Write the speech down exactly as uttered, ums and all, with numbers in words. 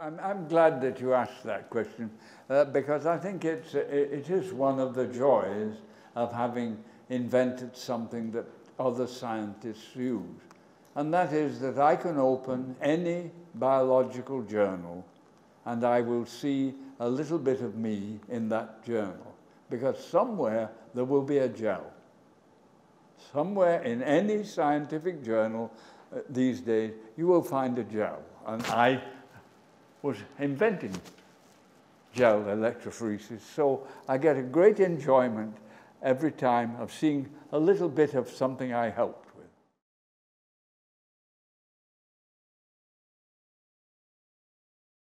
I'm, I'm glad that you asked that question, uh, because I think it's, it is one of the joys of having invented something that other scientists use. And that is that I can open any biological journal and I will see a little bit of me in that journal. Because somewhere there will be a gel. Somewhere in any scientific journal uh, these days, you will find a gel. And I was inventing gel electrophoresis, so I get a great enjoyment every time of seeing a little bit of something I helped.